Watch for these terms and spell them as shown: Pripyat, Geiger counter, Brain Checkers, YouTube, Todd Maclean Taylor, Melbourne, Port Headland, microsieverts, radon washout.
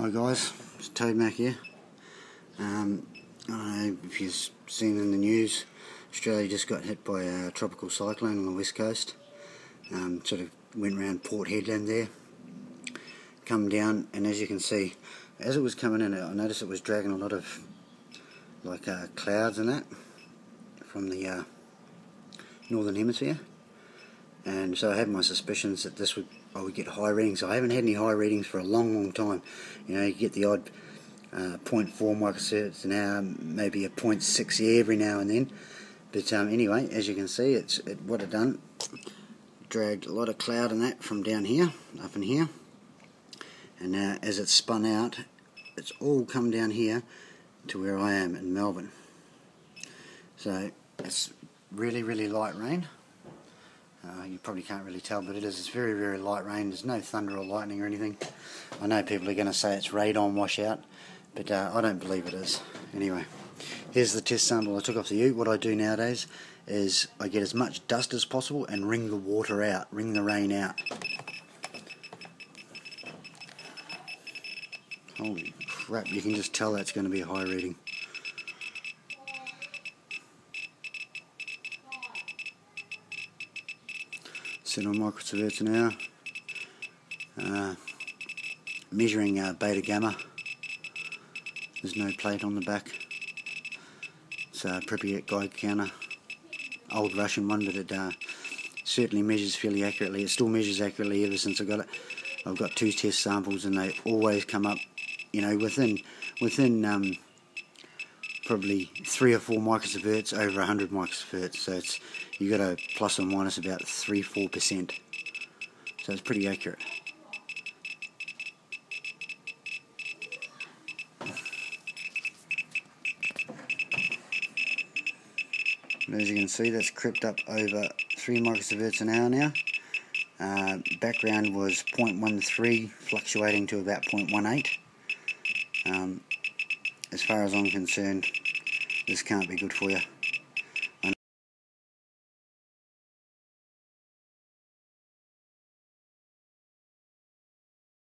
Hi guys, it's Todd Mac here. I don't know if you've seen in the news, Australia just got hit by a tropical cyclone on the west coast. Sort of went around Port Headland there, come down, and as you can see, as it was coming in, I noticed it was dragging a lot of like clouds and that from the northern hemisphere, and so I had my suspicions that this would I would get high readings. I haven't had any high readings for a long time. You know, you get the odd 0.4 microsieverts an hour, maybe a 0.6 every now and then. But anyway, as you can see, what it done, dragged a lot of cloud and that from down here, up in here. And as it's spun out, it's all come down here to where I am in Melbourne. So it's really, really light rain. You probably can't really tell, but it is. It's very, very light rain. There's no thunder or lightning or anything. I know people are going to say it's radon washout, but I don't believe it is. Anyway, here's the test sample I took off the ute. What I do nowadays is I get as much dust as possible and wring the water out, wring the rain out. Holy crap, you can just tell that's going to be a high reading. Set on microsieverts an hour, measuring beta gamma. There's no plate on the back. It's a Pripyat Geiger counter, old Russian one, but it certainly measures fairly accurately. It still measures accurately ever since I got it. I've got two test samples, and they always come up, you know, within probably 3 or 4 microsieverts over 100 microsieverts, so it's you got a plus or minus about 3-4%, so it's pretty accurate. And as you can see, that's crept up over 3 microsieverts an hour now. Background was 0.13, fluctuating to about 0.18. As far as I'm concerned, this can't be good for you.